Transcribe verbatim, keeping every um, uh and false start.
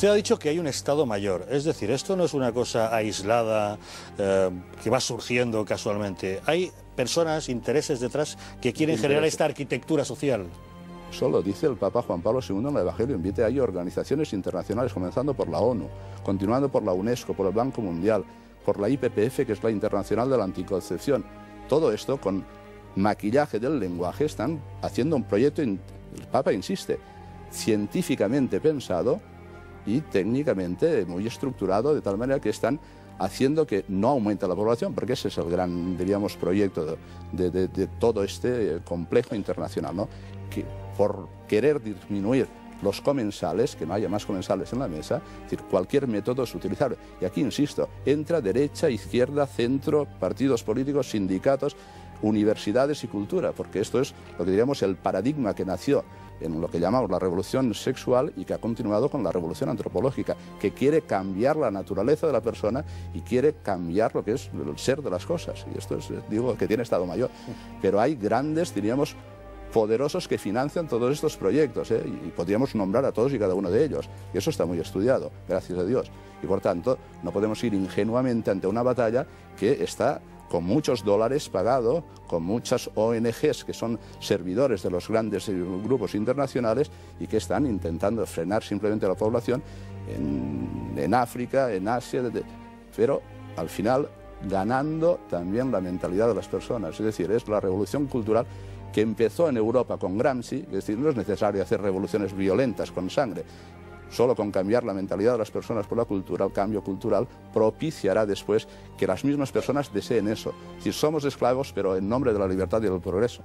Usted ha dicho que hay un Estado mayor, es decir, esto no es una cosa aislada eh, que va surgiendo casualmente. Hay personas, intereses detrás que quieren intereses. Generar esta arquitectura social. Solo dice el Papa Juan Pablo segundo en el Evangelio, invita a ello organizaciones internacionales, comenzando por la ONU, continuando por la UNESCO, por el Banco Mundial, por la I P P F, que es la Internacional de la Anticoncepción. Todo esto, con maquillaje del lenguaje, están haciendo un proyecto, el Papa insiste, científicamente pensado y técnicamente muy estructurado, de tal manera que están haciendo que no aumente la población, porque ese es el gran, diríamos, proyecto de, de, de todo este complejo internacional, ¿no? Que por querer disminuir los comensales, que no haya más comensales en la mesa, es decir, cualquier método es utilizable. Y aquí, insisto, entra derecha, izquierda, centro, partidos políticos, sindicatos, universidades y cultura, porque esto es lo que diríamos el paradigma que nació en lo que llamamos la revolución sexual y que ha continuado con la revolución antropológica, que quiere cambiar la naturaleza de la persona y quiere cambiar lo que es el ser de las cosas. Y esto es, digo, que tiene Estado mayor. Pero hay grandes, diríamos, poderosos que financian todos estos proyectos, ¿eh? Y podríamos nombrar a todos y cada uno de ellos, y eso está muy estudiado, gracias a Dios, y por tanto no podemos ir ingenuamente ante una batalla que está con muchos dólares pagado, con muchas O N Ges que son servidores de los grandes grupos internacionales y que están intentando frenar simplemente a la población en, en África, en Asia, pero al final ganando también la mentalidad de las personas, es decir, es la revolución cultural que empezó en Europa con Gramsci, es decir, no es necesario hacer revoluciones violentas con sangre, solo con cambiar la mentalidad de las personas por la cultura, el cambio cultural propiciará después que las mismas personas deseen eso. Es decir, somos esclavos, pero en nombre de la libertad y del progreso.